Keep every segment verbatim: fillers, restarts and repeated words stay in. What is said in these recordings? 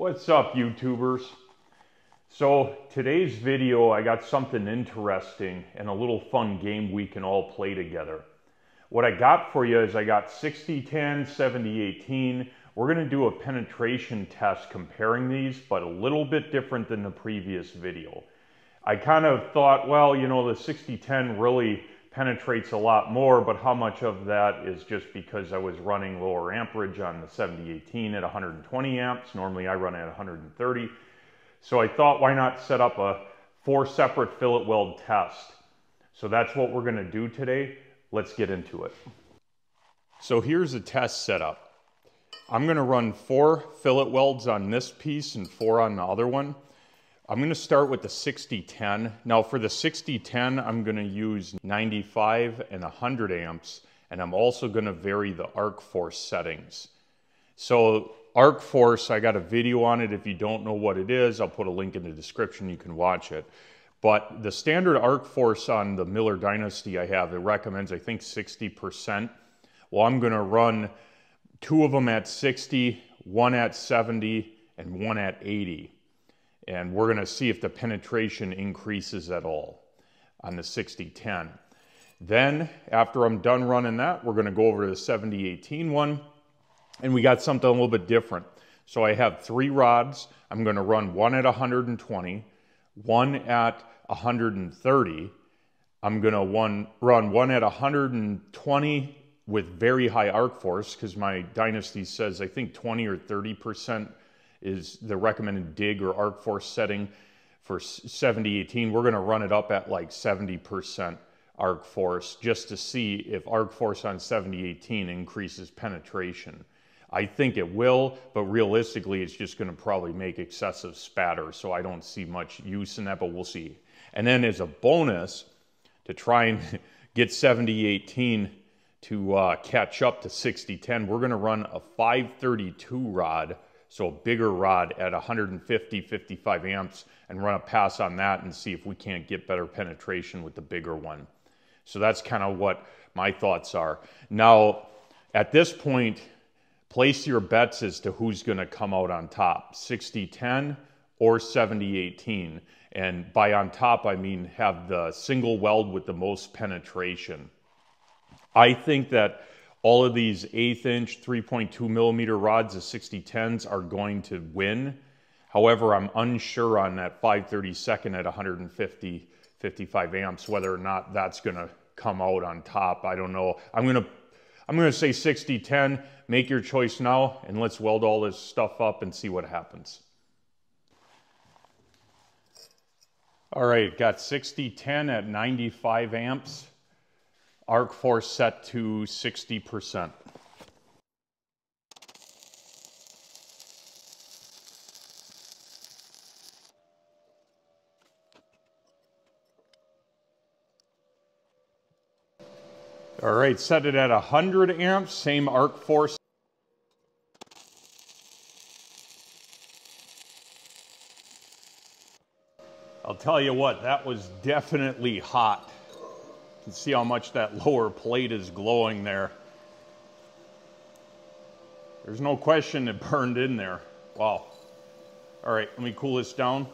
What's up, YouTubers? So today's video, I got something interesting and a little fun game we can all play together. What I got for you is I got sixty ten, seventy eighteen. We're going to do a penetration test comparing these, but a little bit different than the previous video. I kind of thought, well, you know, the sixty ten really penetrates a lot more, but how much of that is just because I was running lower amperage on the seventy eighteen at one hundred twenty amps. Normally I run at one hundred thirty. So I thought, why not set up a four separate fillet weld test? So that's what we're going to do today. Let's get into it. So here's the test setup. I'm going to run four fillet welds on this piece and four on the other one. I'm going to start with the sixty ten. Now for the sixty ten, I'm going to use ninety-five and one hundred amps, and I'm also going to vary the arc force settings. So arc force, I got a video on it. If you don't know what it is, I'll put a link in the description. You can watch it. But the standard arc force on the Miller Dynasty I have, it recommends, I think, sixty percent. Well, I'm going to run two of them at sixty, one at seventy, and one at eighty. And we're going to see if the penetration increases at all on the sixty ten. Then after I'm done running that, we're going to go over to the seventy eighteen one. And we got something a little bit different. So I have three rods. I'm going to run one at one hundred twenty, one at one hundred thirty. I'm going to one, run one at one hundred twenty with very high arc force, because my Dynasty says I think twenty or thirty percent is the recommended dig or arc force setting for seventy eighteen. We're going to run it up at like seventy percent arc force just to see if arc force on seventy eighteen increases penetration. I think it will, but realistically it's just going to probably make excessive spatter, so I don't see much use in that, but we'll see. And then as a bonus, to try and get seventy eighteen to uh, catch up to sixty ten, we're going to run a five thirty-two rod. So a bigger rod at one hundred fifty, fifty-five amps, and run a pass on that and see if we can't get better penetration with the bigger one. So that's kind of what my thoughts are. Now, at this point, place your bets as to who's going to come out on top, sixty ten or seventy eighteen. And by on top, I mean have the single weld with the most penetration. I think that all of these eighth inch, three point two millimeter rods, the sixty tens, are going to win. However, I'm unsure on that five thirty-two at one hundred fifty, fifty-five amps, whether or not that's going to come out on top. I don't know. I'm going to, I'm going to say sixty ten, make your choice now, and let's weld all this stuff up and see what happens. All right, got sixty ten at ninety-five amps. Arc force set to sixty percent. All right, set it at one hundred amps, same arc force. I'll tell you what, that was definitely hot. You can see how much that lower plate is glowing there. There's no question it burned in there. Wow. All right, let me cool this down.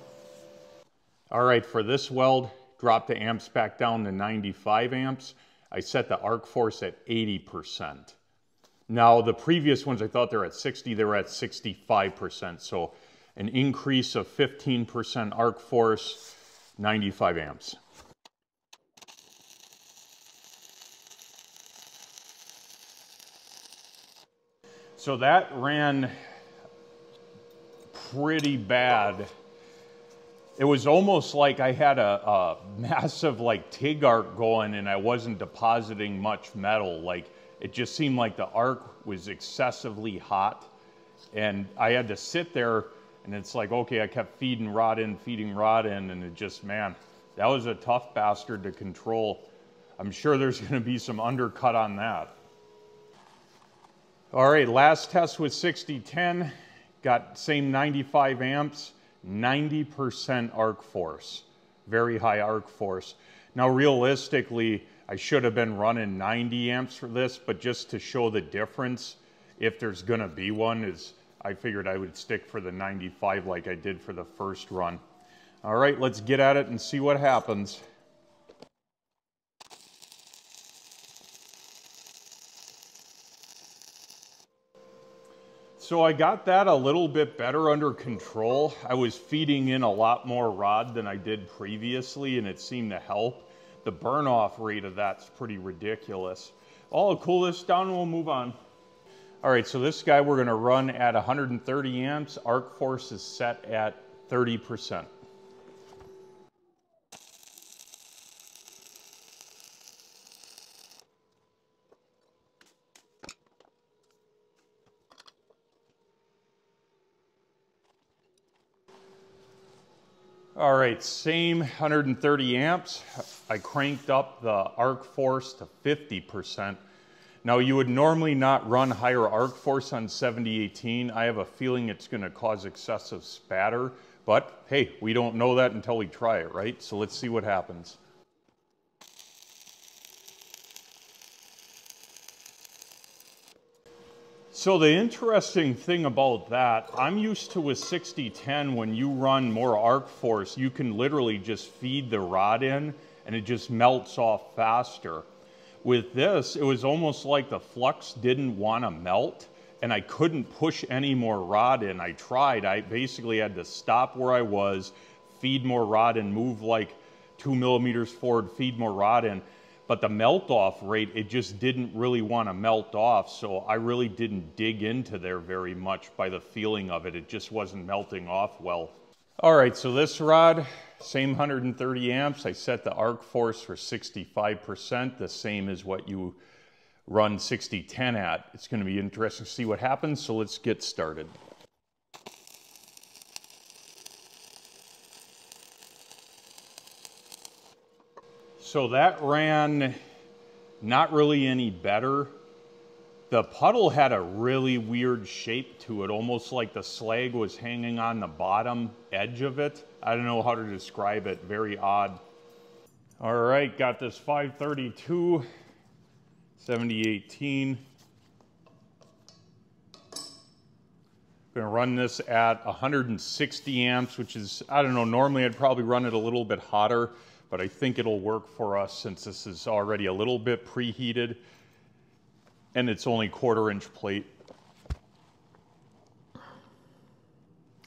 All right, for this weld, drop the amps back down to ninety-five amps. I set the arc force at eighty percent. Now, the previous ones, I thought they were at sixty, they were at sixty-five percent. So an increase of fifteen percent arc force, ninety-five amps. So that ran pretty bad. It was almost like I had a, a massive like TIG arc going and I wasn't depositing much metal. Like it just seemed like the arc was excessively hot and I had to sit there and it's like, okay, I kept feeding rod in, feeding rod in, and it just, man, that was a tough bastard to control. I'm sure there's gonna be some undercut on that. All right, last test with sixty ten, got same ninety-five amps, ninety percent arc force, very high arc force. Now realistically, I should have been running ninety amps for this, but just to show the difference, if there's gonna be one, is I figured I would stick for the ninety-five like I did for the first run. All right, let's get at it and see what happens. So I got that a little bit better under control. I was feeding in a lot more rod than I did previously, and it seemed to help. The burn-off rate of that's pretty ridiculous. I'll cool this down and we'll move on. All right, so this guy we're gonna run at one hundred thirty amps. Arc force is set at thirty percent. All right, same one hundred thirty amps. I cranked up the arc force to fifty percent. Now you would normally not run higher arc force on seventy eighteen. I have a feeling it's gonna cause excessive spatter, but hey, we don't know that until we try it, right? So let's see what happens. So the interesting thing about that, I'm used to with sixty ten, when you run more arc force, you can literally just feed the rod in and it just melts off faster. With this, it was almost like the flux didn't want to melt and I couldn't push any more rod in. I tried, I basically had to stop where I was, feed more rod in, move like two millimeters forward, feed more rod in. But the melt off rate, it just didn't really want to melt off. So I really didn't dig into there very much by the feeling of it. It just wasn't melting off well. All right, so this rod, same one hundred thirty amps. I set the arc force for sixty-five percent, the same as what you run sixty ten at. It's going to be interesting to see what happens. So let's get started. So that ran not really any better. The puddle had a really weird shape to it, almost like the slag was hanging on the bottom edge of it. I don't know how to describe it, very odd. All right, got this five thirty-two, seventy eighteen. Gonna run this at one hundred sixty amps, which is, I don't know, normally I'd probably run it a little bit hotter, but I think it'll work for us since this is already a little bit preheated and it's only quarter inch plate.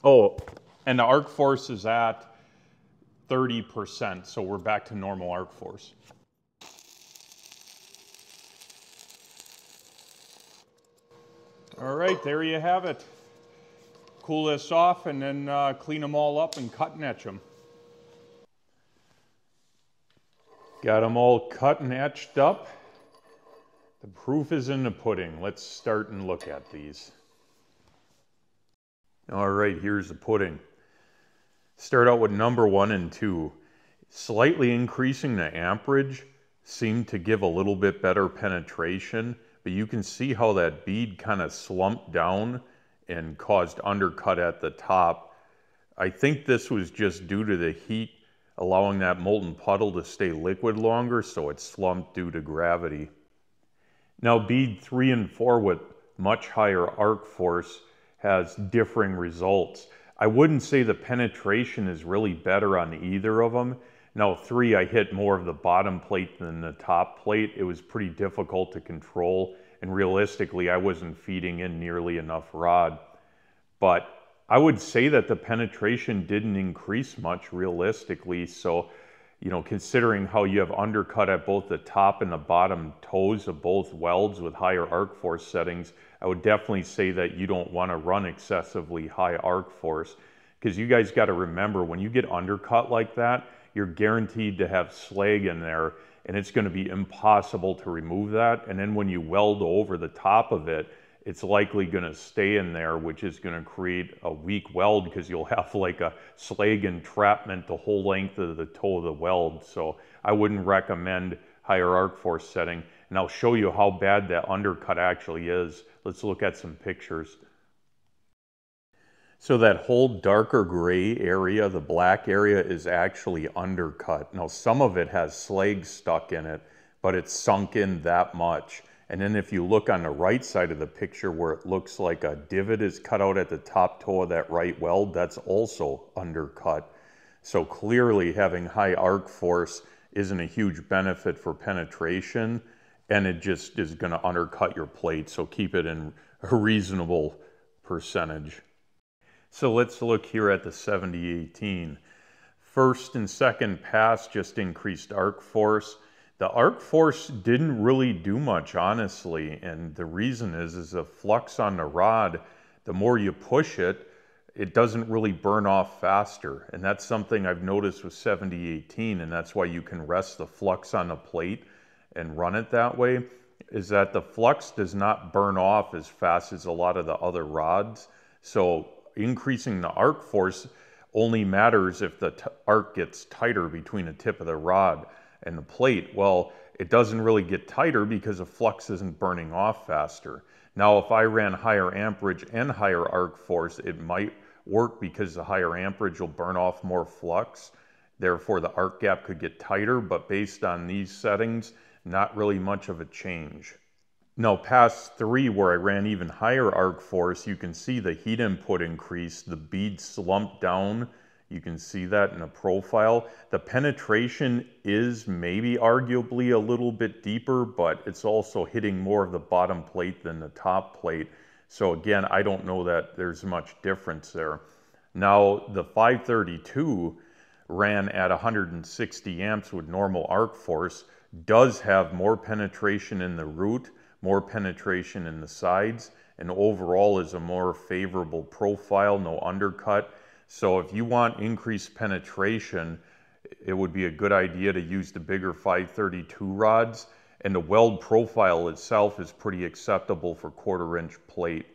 Oh, and the arc force is at thirty percent, so we're back to normal arc force. All right, there you have it. Cool this off and then uh, clean them all up and cut and etch them. Got them all cut and etched up. The proof is in the pudding. Let's start and look at these. All right, here's the pudding. Start out with number one and two. Slightly increasing the amperage seemed to give a little bit better penetration, but you can see how that bead kind of slumped down and caused undercut at the top. I think this was just due to the heat allowing that molten puddle to stay liquid longer, so it slumped due to gravity. Now bead three and four with much higher arc force has differing results. I wouldn't say the penetration is really better on either of them. Now three, I hit more of the bottom plate than the top plate. It was pretty difficult to control, and realistically, I wasn't feeding in nearly enough rod. But I would say that the penetration didn't increase much realistically. So, you know, considering how you have undercut at both the top and the bottom toes of both welds with higher arc force settings, I would definitely say that you don't want to run excessively high arc force, because you guys got to remember, when you get undercut like that, you're guaranteed to have slag in there and it's going to be impossible to remove that. And then when you weld over the top of it, it's likely going to stay in there, which is going to create a weak weld because you'll have like a slag entrapment the whole length of the toe of the weld. So I wouldn't recommend higher arc force setting. And I'll show you how bad that undercut actually is. Let's look at some pictures. So that whole darker gray area, the black area, is actually undercut. Now some of it has slag stuck in it, but it's sunk in that much. And then if you look on the right side of the picture where it looks like a divot is cut out at the top toe of that right weld, that's also undercut. So clearly having high arc force isn't a huge benefit for penetration, and it just is going to undercut your plate. So keep it in a reasonable percentage. So let's look here at the seventy eighteen. First and second pass just increased arc force. The arc force didn't really do much, honestly, and the reason is, is the flux on the rod, the more you push it, it doesn't really burn off faster. And that's something I've noticed with seventy eighteen, and that's why you can rest the flux on the plate and run it that way, is that the flux does not burn off as fast as a lot of the other rods. So increasing the arc force only matters if the arc gets tighter between the tip of the rod and the plate. Well, it doesn't really get tighter because the flux isn't burning off faster. Now, if I ran higher amperage and higher arc force, it might work because the higher amperage will burn off more flux. Therefore, the arc gap could get tighter, but based on these settings, not really much of a change. Now, pass three, where I ran even higher arc force, you can see the heat input increase, the bead slumped down. You can see that in a profile. The penetration is maybe arguably a little bit deeper, but it's also hitting more of the bottom plate than the top plate. So again, I don't know that there's much difference there. Now, the five thirty-two ran at one hundred sixty amps with normal arc force, does have more penetration in the root, more penetration in the sides, and overall is a more favorable profile, no undercut. So if you want increased penetration, it would be a good idea to use the bigger five thirty-two rods, and the weld profile itself is pretty acceptable for quarter inch plate.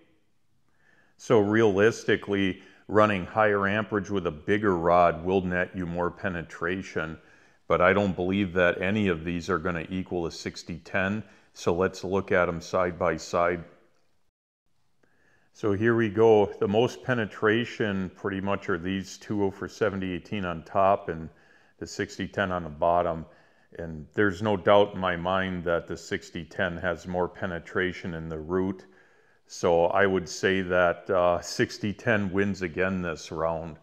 So realistically, running higher amperage with a bigger rod will net you more penetration, but I don't believe that any of these are going to equal a sixty ten. So let's look at them side by side. So here we go. The most penetration pretty much are these two for seventy eighteen on top and the sixty ten on the bottom. And there's no doubt in my mind that the sixty ten has more penetration in the root. So I would say that uh, sixty ten wins again this round.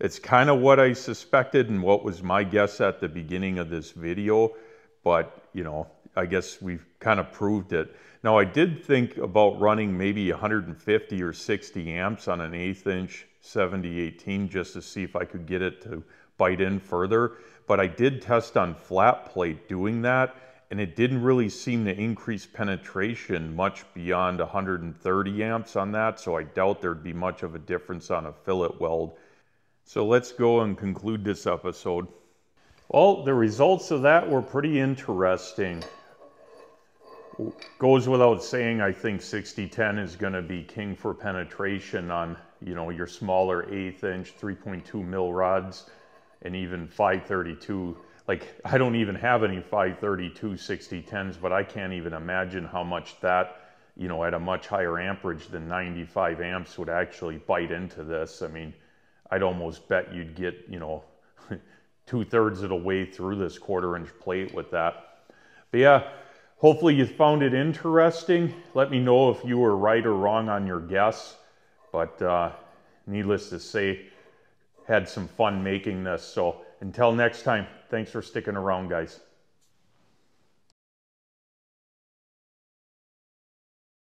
It's kind of what I suspected and what was my guess at the beginning of this video. But, you know, I guess we've kind of proved it. Now, I did think about running maybe one hundred fifty or sixty amps on an eighth inch seventy eighteen just to see if I could get it to bite in further. But I did test on flat plate doing that, and it didn't really seem to increase penetration much beyond one hundred thirty amps on that. So I doubt there'd be much of a difference on a fillet weld. So let's go and conclude this episode. Well, the results of that were pretty interesting. Goes without saying, I think sixty ten is going to be king for penetration on, you know, your smaller eighth inch, three point two mil rods, and even five thirty-two. Like, I don't even have any five thirty-two sixty tens, but I can't even imagine how much that, you know, at a much higher amperage than ninety-five amps would actually bite into this. I mean, I'd almost bet you'd get, you know, two-thirds of the way through this quarter-inch plate with that. But yeah, hopefully you found it interesting. Let me know if you were right or wrong on your guess. But uh, needless to say, had some fun making this. So until next time, thanks for sticking around, guys.